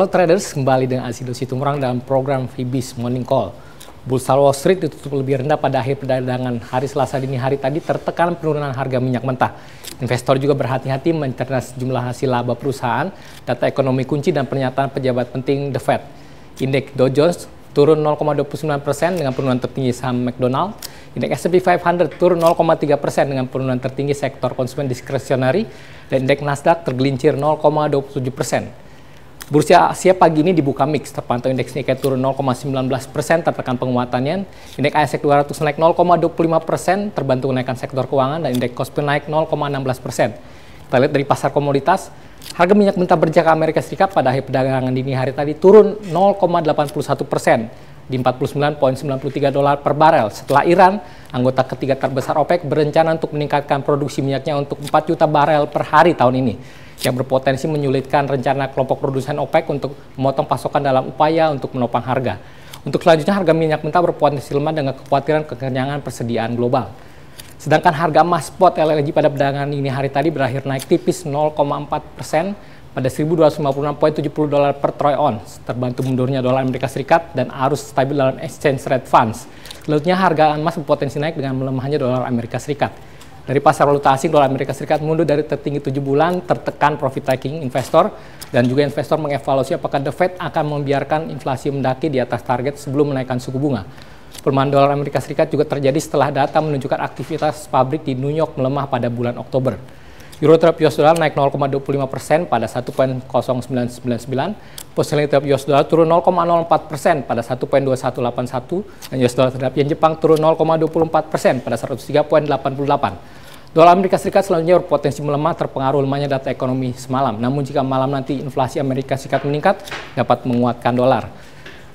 Halo traders, kembali dengan Azizul Situmorang dalam program Vibiz Morning Call. Bursa Wall Street ditutup lebih rendah pada akhir perdagangan hari Selasa dini hari tadi tertekan penurunan harga minyak mentah. Investor juga berhati-hati mencerna sejumlah hasil laba perusahaan, data ekonomi kunci dan pernyataan pejabat penting The Fed. Indeks Dow Jones turun 0,29% dengan penurunan tertinggi saham McDonald. Indeks S&P 500 turun 0,3% dengan penurunan tertinggi sektor konsumen diskresionari dan indeks Nasdaq tergelincir 0,27%. Bursa Asia pagi ini dibuka mix, terpantau indeks Nikkei turun 0,19% tertekan penguatannya, indeks ASX 200 naik 0,25% terbantu kenaikan sektor keuangan, dan indeks Kospi naik 0,16%. Kita lihat dari pasar komoditas, harga minyak mentah berjangka Amerika Serikat pada akhir perdagangan dini hari tadi turun 0,81% di 49,93 dolar per barel setelah Iran, anggota ketiga terbesar OPEC, berencana untuk meningkatkan produksi minyaknya untuk 4 juta barel per hari tahun ini, yang berpotensi menyulitkan rencana kelompok produsen OPEC untuk memotong pasokan dalam upaya untuk menopang harga. Untuk selanjutnya, harga minyak mentah berpotensi lemah dengan kekhawatiran kekenyangan persediaan global. Sedangkan harga emas spot LLG pada perdagangan ini hari tadi berakhir naik tipis 0,4% pada 1.256,70 dolar per troy ounce, terbantu mundurnya dolar Amerika Serikat dan arus stabil dalam exchange rate funds. Selanjutnya, harga emas berpotensi naik dengan melemahnya dolar Amerika Serikat. Dari pasar valuta asing, dolar Amerika Serikat mundur dari tertinggi 7 bulan, tertekan profit taking investor, dan juga investor mengevaluasi apakah The Fed akan membiarkan inflasi mendaki di atas target sebelum menaikkan suku bunga. Pelemahan dolar Amerika Serikat juga terjadi setelah data menunjukkan aktivitas pabrik di New York melemah pada bulan Oktober. Euro terhadap US dollar naik 0,25% pada 1.0999, posisi terhadap US dollar turun 0,04% pada 1.2181, dan US dollar terhadap yen Jepang turun 0,24% pada 103.88. Dolar Amerika Serikat selanjutnya berpotensi melemah terpengaruh lemahnya data ekonomi semalam. Namun jika malam nanti inflasi Amerika Serikat meningkat, dapat menguatkan dolar.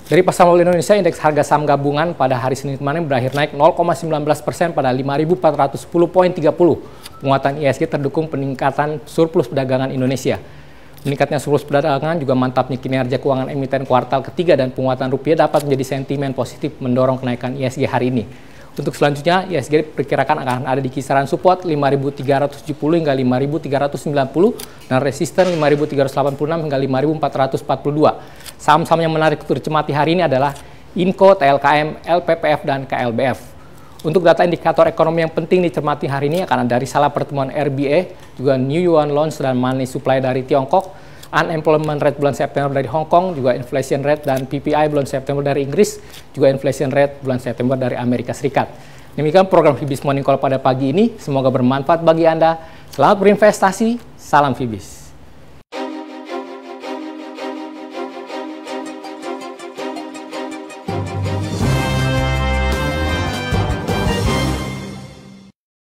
Dari pasar modal Indonesia, indeks harga saham gabungan pada hari Senin kemarin berakhir naik 0,19% pada 5.410,30. Penguatan IHSG terdukung peningkatan surplus perdagangan Indonesia. Meningkatnya surplus perdagangan juga mantapnya kinerja keuangan emiten kuartal ketiga dan penguatan rupiah dapat menjadi sentimen positif mendorong kenaikan IHSG hari ini. Untuk selanjutnya, YesGrip diperkirakan akan ada di kisaran support 5.370 hingga 5.390 dan resisten 5.386 hingga 5.442. Saham-saham yang menarik untuk dicermati hari ini adalah INCO, TLKM, LPPF, dan KLBF. Untuk data indikator ekonomi yang penting dicermati hari ini akan ada risalah pertemuan RBA, juga New Yuan Launch dan Money Supply dari Tiongkok, unemployment rate bulan September dari Hong Kong, juga inflation rate dan PPI bulan September dari Inggris, juga inflation rate bulan September dari Amerika Serikat. Demikian program Vibiz Morning Call pada pagi ini, semoga bermanfaat bagi Anda. Selamat berinvestasi, salam Vibiz.